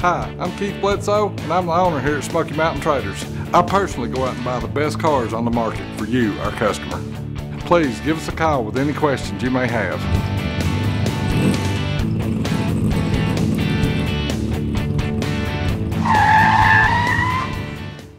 Hi, I'm Keith Bledsoe, and I'm the owner here at Smoky Mountain Traders. I personally go out and buy the best cars on the market for you, our customer. Please give us a call with any questions you may have.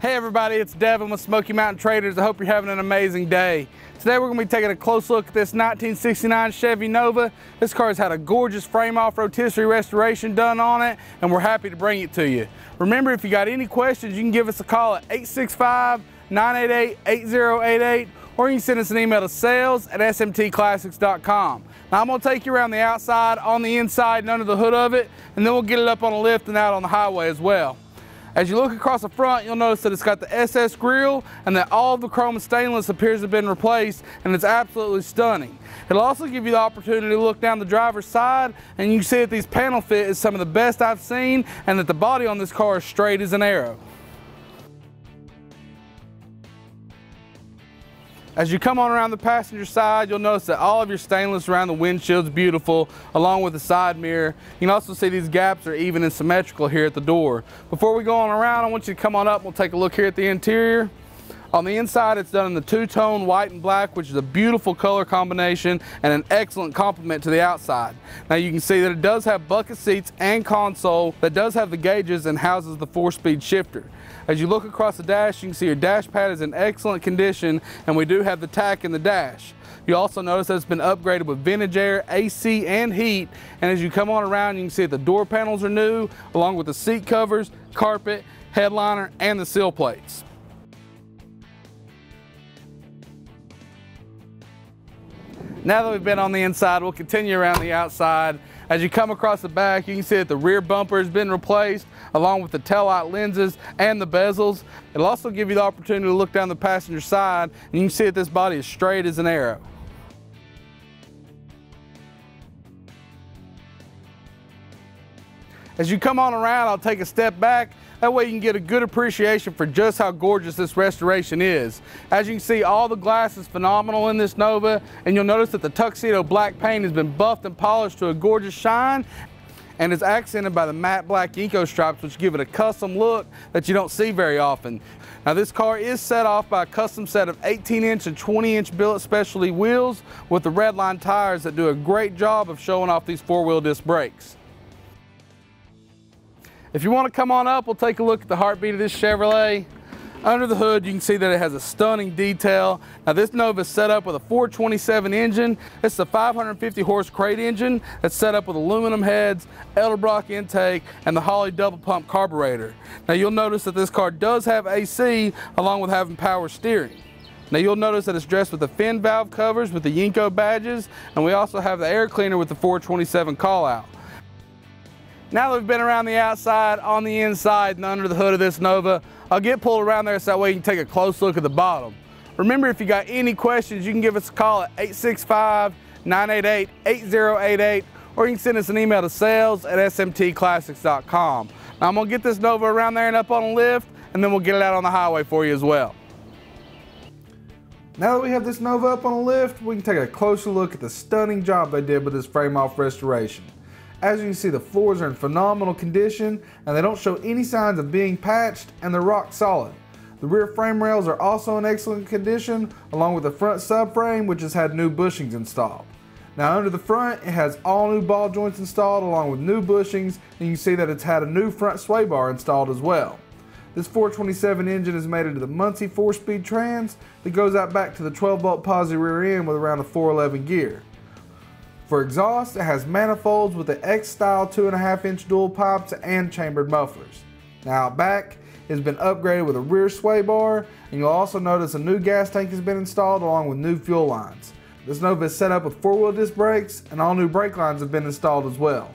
Hey everybody, it's Devin with Smoky Mountain Traders. I hope you're having an amazing day. Today we're going to be taking a close look at this 1969 Chevy Nova. This car's had a gorgeous frame-off rotisserie restoration done on it, and we're happy to bring it to you. Remember, if you got any questions, you can give us a call at 865-988-8088, or you can send us an email to sales@smtclassics.com. Now I'm going to take you around the outside, on the inside, and under the hood of it, and then we'll get it up on a lift and out on the highway as well. As you look across the front, you'll notice that it's got the SS grille and that all of the chrome and stainless appears to have been replaced, and it's absolutely stunning. It'll also give you the opportunity to look down the driver's side, and you can see that these panel fit is some of the best I've seen, and that the body on this car is straight as an arrow. As you come on around the passenger side, you'll notice that all of your stainless around the windshield's beautiful, along with the side mirror. You can also see these gaps are even and symmetrical here at the door. Before we go on around, I want you to come on up. We'll take a look here at the interior. On the inside, it's done in the two-tone white and black, which is a beautiful color combination and an excellent complement to the outside. Now you can see that it does have bucket seats and console that does have the gauges and houses the 4-speed shifter. As you look across the dash, you can see your dash pad is in excellent condition, and we do have the tack in the dash. You also notice that it's been upgraded with vintage air, AC, and heat, and as you come on around, you can see that the door panels are new, along with the seat covers, carpet, headliner, and the sill plates. Now that we've been on the inside, we'll continue around the outside. As you come across the back, you can see that the rear bumper has been replaced, along with the taillight lenses and the bezels. It'll also give you the opportunity to look down the passenger side, and you can see that this body is straight as an arrow. As you come on around, I'll take a step back. That way you can get a good appreciation for just how gorgeous this restoration is. As you can see, all the glass is phenomenal in this Nova, and you'll notice that the Tuxedo Black paint has been buffed and polished to a gorgeous shine, and is accented by the matte black Yenko stripes, which give it a custom look that you don't see very often. Now this car is set off by a custom set of 18-inch and 20-inch Billet Specialty wheels with the Red Line tires that do a great job of showing off these four-wheel disc brakes. If you want to come on up, we'll take a look at the heartbeat of this Chevrolet. Under the hood, you can see that it has a stunning detail. Now this Nova is set up with a 427 engine. It's a 550 horse crate engine that's set up with aluminum heads, Edelbrock intake, and the Holley double pump carburetor. Now you'll notice that this car does have AC, along with having power steering. Now you'll notice that it's dressed with the fin valve covers with the Yenko badges, and we also have the air cleaner with the 427 callout. Now that we've been around the outside, on the inside, and under the hood of this Nova, I'll get pulled around there so that way you can take a close look at the bottom. Remember, if you got any questions, you can give us a call at 865-988-8088, or you can send us an email to sales@smtclassics.com. Now I'm going to get this Nova around there and up on a lift, and then we'll get it out on the highway for you as well. Now that we have this Nova up on a lift, we can take a closer look at the stunning job they did with this frame-off restoration. As you can see, the floors are in phenomenal condition, and they don't show any signs of being patched, and they're rock solid. The rear frame rails are also in excellent condition, along with the front subframe, which has had new bushings installed. Now under the front, it has all new ball joints installed, along with new bushings, and you can see that it's had a new front sway bar installed as well. This 427 engine is made into the Muncie 4-speed trans that goes out back to the 12-volt posi rear end with around a 411 gear. For exhaust, it has manifolds with the X-style 2.5-inch dual pipes and chambered mufflers. Now out back, it has been upgraded with a rear sway bar, and you'll also notice a new gas tank has been installed along with new fuel lines. This Nova is set up with 4-wheel disc brakes, and all new brake lines have been installed as well.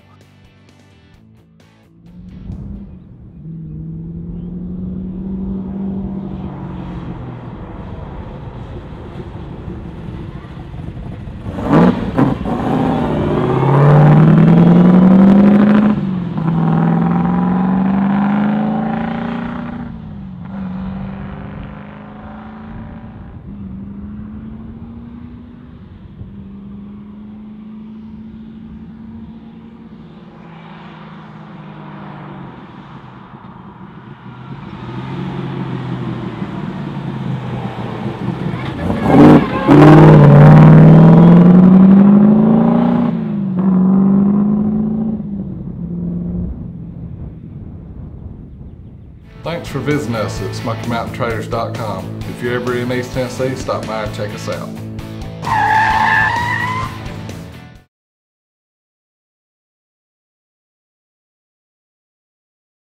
Thanks for visiting us at SmokyMountainTraders.com. If you're ever in East Tennessee, stop by and check us out.